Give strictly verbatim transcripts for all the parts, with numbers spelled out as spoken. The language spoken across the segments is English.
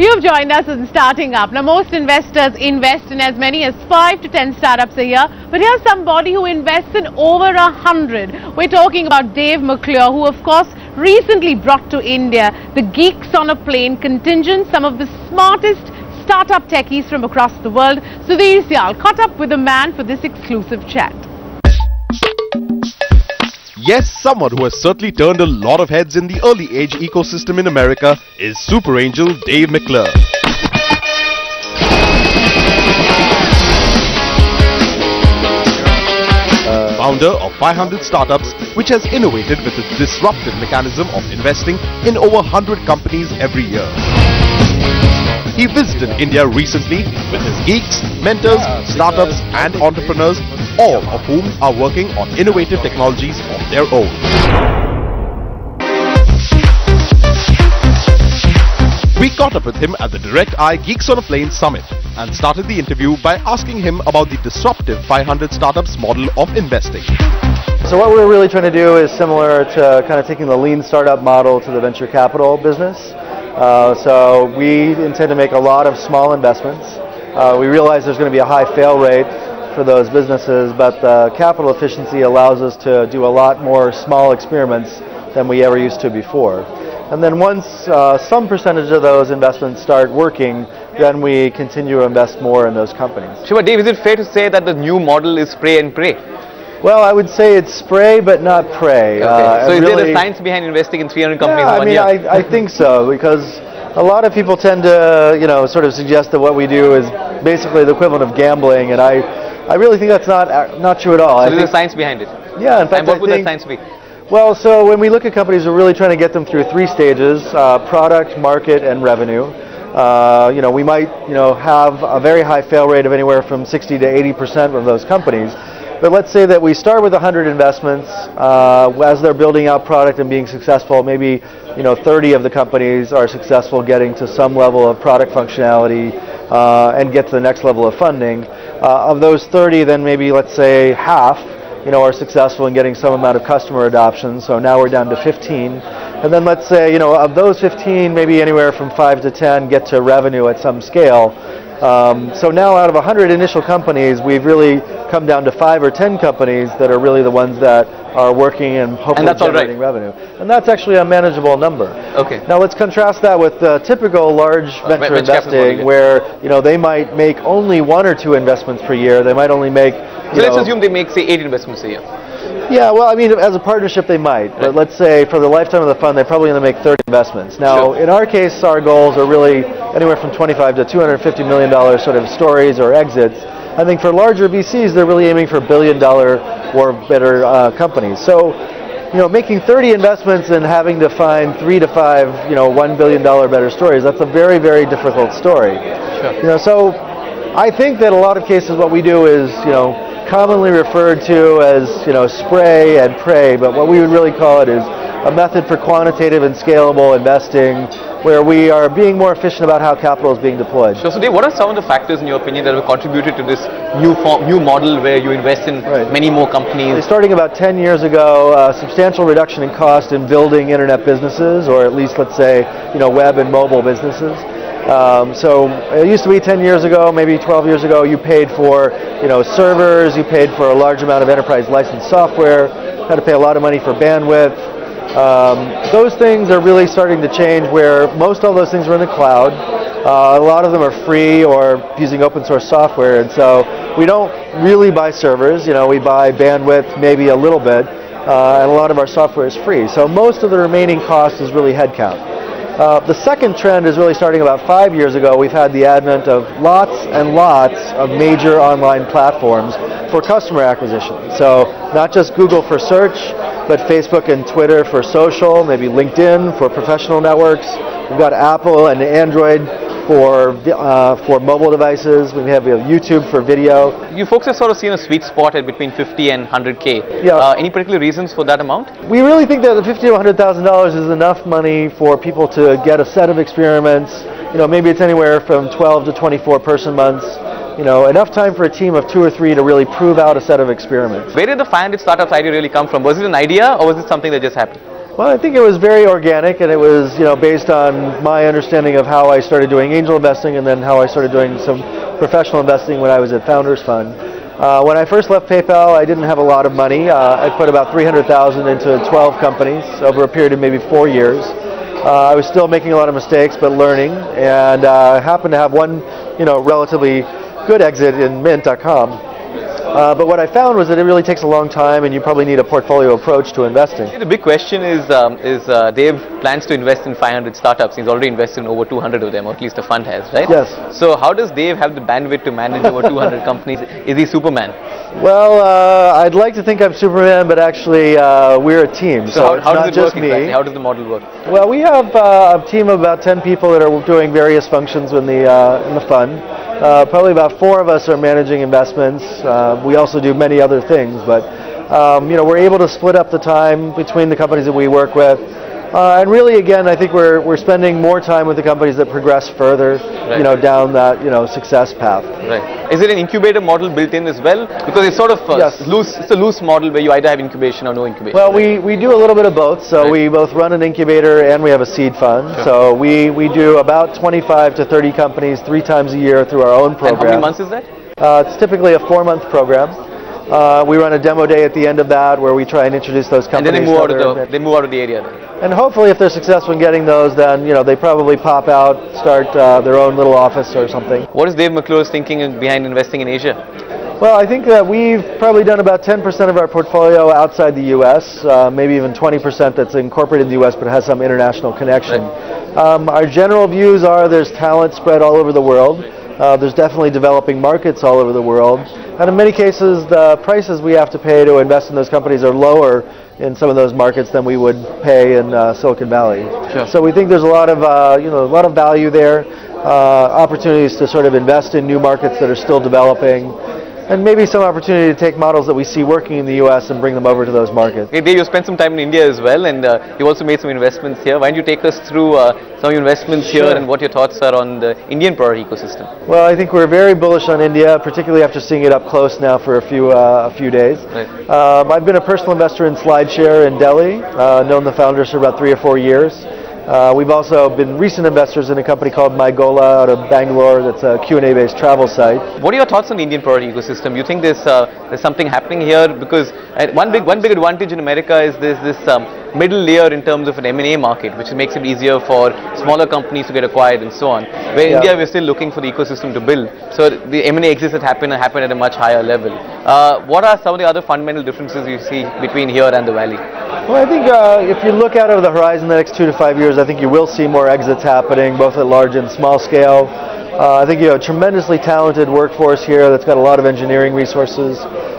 You've joined us in Starting Up. Now, most investors invest in as many as five to ten startups a year, but here's somebody who invests in over a hundred. We're talking about Dave McClure, who of course recently brought to India the Geeks on a Plane contingent, some of the smartest startup techies from across the world. So Sudhir Sial caught up with the man for this exclusive chat. Yes, someone who has certainly turned a lot of heads in the early age ecosystem in America is super angel Dave McClure. Uh, Founder of five hundred Startups, which has innovated with its disruptive mechanism of investing in over one hundred companies every year. He visited India recently with his geeks, mentors, startups and entrepreneurs, all of whom are working on innovative technologies of their own. We caught up with him at the DirectI Geeks on a Plane Summit and started the interview by asking him about the disruptive five hundred Startups model of investing. So what we're really trying to do is similar to kind of taking the lean startup model to the venture capital business. Uh, so we intend to make a lot of small investments. Uh, we realize there's going to be a high fail rate for those businesses, but the capital efficiency allows us to do a lot more small experiments than we ever used to before. And then once uh, some percentage of those investments start working, then we continue to invest more in those companies. Shiva, Dave, is it fair to say that the new model is spray and pray? Well, I would say it's spray, but not pray. Okay. Uh, so is really, there a science behind investing in three hundred companies yeah, in one I mean, year? I, I think so, because a lot of people tend to, you know, sort of suggest that what we do is basically the equivalent of gambling, and I, I really think that's not, not true at all. So I there's think, a science behind it? Yeah, in fact, and what I would think, that science be? Well, so when we look at companies, we're really trying to get them through three stages, uh, product, market, and revenue. Uh, you know, we might, you know, have a very high fail rate of anywhere from sixty to eighty percent of those companies. But let's say that we start with one hundred investments. Uh, as they're building out product and being successful, maybe you know thirty of the companies are successful getting to some level of product functionality uh, and get to the next level of funding. Uh, of those thirty, then maybe let's say half you know, are successful in getting some amount of customer adoption. So now we're down to fifteen. And then let's say you know of those fifteen, maybe anywhere from five to ten get to revenue at some scale. Um, so now out of one hundred initial companies, we've really come down to five or ten companies that are really the ones that are working and hopefully and generating right. revenue. And that's actually a manageable number. Okay. Now let's contrast that with the typical large venture uh, investing where you know, they might make only one or two investments per year. They might only make... So know, let's assume they make, say, eight investments a year. Yeah, well, I mean, as a partnership, they might. Right. But let's say for the lifetime of the fund, they probably only make thirty investments. Now, sure. in our case, our goals are really anywhere from twenty-five to two hundred fifty million dollars sort of stories or exits. I think for larger V Cs, they're really aiming for billion-dollar or better uh, companies. So, you know, making thirty investments and having to find three to five, you know, one billion dollar better stories, that's a very, very difficult story. Sure. You know, so I think that a lot of cases what we do is, you know, commonly referred to as, you know, spray and pray, but what we would really call it is a method for quantitative and scalable investing where we are being more efficient about how capital is being deployed. Sure. So Dave, what are some of the factors in your opinion that have contributed to this new form, new model where you invest in right. many more companies? Starting about ten years ago, uh, substantial reduction in cost in building internet businesses, or at least let's say, you know, web and mobile businesses. Um, so it used to be ten years ago, maybe twelve years ago, you paid for, you know, servers, you paid for a large amount of enterprise licensed software, had to pay a lot of money for bandwidth. Um, those things are really starting to change where most all those things are in the cloud. Uh, a lot of them are free or using open source software, and so we don't really buy servers, you know, we buy bandwidth maybe a little bit, uh, and a lot of our software is free. So most of the remaining cost is really headcount. Uh, the second trend is really starting about five years ago. We've had the advent of lots and lots of major online platforms for customer acquisition. So not just Google for search, but Facebook and Twitter for social, maybe LinkedIn for professional networks. We've got Apple and Android for uh, for mobile devices. We have, we have YouTube for video. You folks have sort of seen a sweet spot at between fifty and one hundred K. Yeah. Uh, any particular reasons for that amount? We really think that the fifty to one hundred thousand dollars is enough money for people to get a set of experiments. You know, maybe it's anywhere from twelve to twenty-four person months. You know, enough time for a team of two or three to really prove out a set of experiments. Where did the five hundred Startups idea really come from? Was it an idea or was it something that just happened? Well, I think it was very organic, and it was, you know, based on my understanding of how I started doing angel investing and then how I started doing some professional investing when I was at Founders Fund. Uh, when I first left PayPal, I didn't have a lot of money. Uh, I put about three hundred thousand dollars into twelve companies over a period of maybe four years. Uh, I was still making a lot of mistakes, but learning, and I uh, happened to have one, you know, relatively good exit in Mint dot com. Uh, but what I found was that it really takes a long time, and you probably need a portfolio approach to investing. The big question is, um, is uh, Dave plans to invest in five hundred startups. He's already invested in over two hundred of them, or at least the fund has, right? Yes. So how does Dave have the bandwidth to manage over two hundred companies? Is he Superman? Well, uh, I'd like to think I'm Superman, but actually uh, we're a team. So, so how, it's how does not it just work exactly? Me. How does the model work? Well, we have uh, a team of about ten people that are doing various functions in the, uh, in the fund. Uh, probably about four of us are managing investments. Uh, we also do many other things, but um, you know, we're able to split up the time between the companies that we work with. Uh, and really, again, I think we're we're spending more time with the companies that progress further, right. you know, down that you know success path. Right. Is it an incubator model built in as well? Because it's sort of uh, yes. loose. It's a loose model where you either have incubation or no incubation. Well, right? we we do a little bit of both. So right. we both run an incubator and we have a seed fund. Sure. So we we do about twenty-five to thirty companies three times a year through our own program. And how many months is that? Uh, it's typically a four-month program. Uh, we run a demo day at the end of that where we try and introduce those companies. And then they move, out of, the, they move out of the area. And hopefully if they're successful in getting those, then you know they probably pop out, start uh, their own little office or something. What is Dave McClure's thinking behind investing in Asia? Well, I think that we've probably done about ten percent of our portfolio outside the U S, uh, maybe even twenty percent that's incorporated in the U S but has some international connection. Right. Um, our general views are there's talent spread all over the world. Uh, there's definitely developing markets all over the world. And in many cases, the prices we have to pay to invest in those companies are lower in some of those markets than we would pay in uh, Silicon Valley. Sure. So we think there's a lot of, uh, you know, a lot of value there, uh, opportunities to sort of invest in new markets that are still developing, and maybe some opportunity to take models that we see working in the U S and bring them over to those markets. Hey Dave, you spent some time in India as well, and uh, you also made some investments here. Why don't you take us through uh, some of your investments sure. here and what your thoughts are on the Indian product ecosystem? Well, I think we're very bullish on India, particularly after seeing it up close now for a few uh, a few days. Right. Um, I've been a personal investor in SlideShare in Delhi, uh, known the founders for about three or four years. Uh, we've also been recent investors in a company called Mygola out of Bangalore that's a Q and A based travel site. What are your thoughts on the Indian product ecosystem? You think there's, uh, there's something happening here? Because one big, one big advantage in America is there's this um, middle layer in terms of an M and A market, which makes it easier for smaller companies to get acquired and so on. Where in yeah. India, we're still looking for the ecosystem to build. So the M and A exits that happen, happen at a much higher level. Uh, what are some of the other fundamental differences you see between here and the Valley? Well, I think uh, if you look out over the horizon the next two to five years, I think you will see more exits happening, both at large and small scale. Uh, I think you have a tremendously talented workforce here that's got a lot of engineering resources.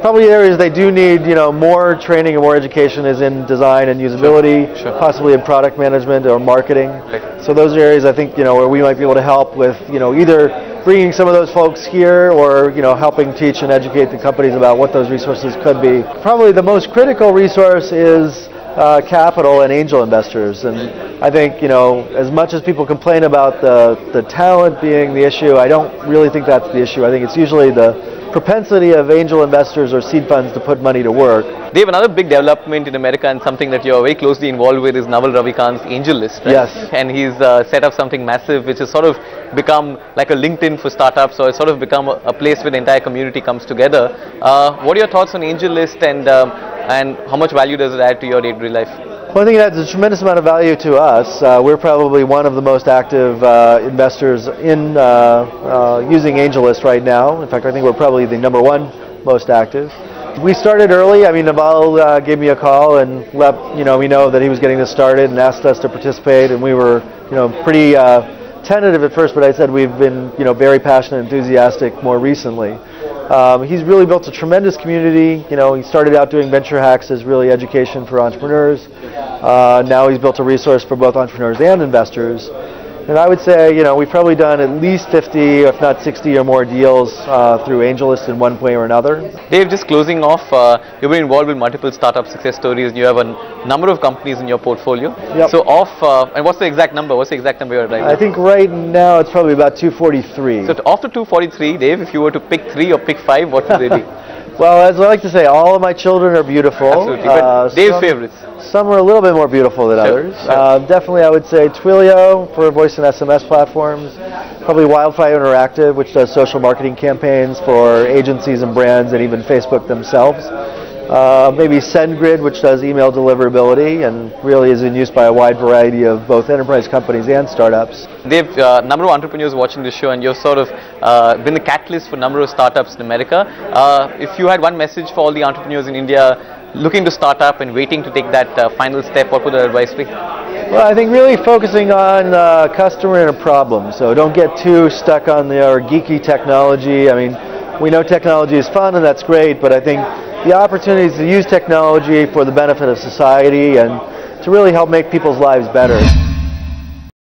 Probably areas they do need, you know, more training and more education is in design and usability, sure. Sure. possibly in product management or marketing. Right. So those are areas I think, you know, where we might be able to help with, you know, either bringing some of those folks here or, you know, helping teach and educate the companies about what those resources could be. Probably the most critical resource is uh, capital and angel investors. And I think, you know, as much as people complain about the, the talent being the issue, I don't really think that's the issue. I think it's usually the propensity of angel investors or seed funds to put money to work. Dave, another big development in America and something that you're very closely involved with is Naval Ravikant's AngelList. Right? Yes. And he's uh, set up something massive which has sort of become like a LinkedIn for startups, or it's sort of become a, a place where the entire community comes together. Uh, what are your thoughts on AngelList, and, um, and how much value does it add to your day-to-day life? Well, I think it adds a tremendous amount of value to us. Uh, we're probably one of the most active uh, investors in uh, uh, using AngelList right now. In fact, I think we're probably the number one most active. We started early. I mean, Naval uh, gave me a call and let you know we know that he was getting this started and asked us to participate, and we were you know pretty uh, tentative at first, but I said we've been you know very passionate and enthusiastic more recently. Um, he's really built a tremendous community. You know, he started out doing venture hacks as really education for entrepreneurs. Uh, now he's built a resource for both entrepreneurs and investors. And I would say, you know, we've probably done at least fifty, if not sixty or more deals uh, through AngelList in one way or another. Dave, just closing off, uh, you've been involved with multiple startup success stories, and you have a number of companies in your portfolio. Yep. So off, uh, and what's the exact number? What's the exact number you're right now? I think right now it's probably about two forty-three. So off the two forty-three, Dave, if you were to pick three or pick five, what would they be? Well, as I like to say, all of my children are beautiful. Absolutely, but uh, Dave's some, favorites. Some are a little bit more beautiful than others. Sure, sure. Uh, definitely, I would say Twilio for voice and S M S platforms. Probably Wildfire Interactive, which does social marketing campaigns for agencies and brands and even Facebook themselves. Uh, maybe SendGrid, which does email deliverability and really is in use by a wide variety of both enterprise companies and startups. Dave, a uh, number of entrepreneurs watching this show, and you've sort of uh, been the catalyst for a number of startups in America. Uh, if you had one message for all the entrepreneurs in India looking to start up and waiting to take that uh, final step, what would your advice be? Well, I think really focusing on uh, customer and a problem. So don't get too stuck on their geeky technology. I mean, we know technology is fun and that's great, but I think the opportunities to use technology for the benefit of society and to really help make people's lives better.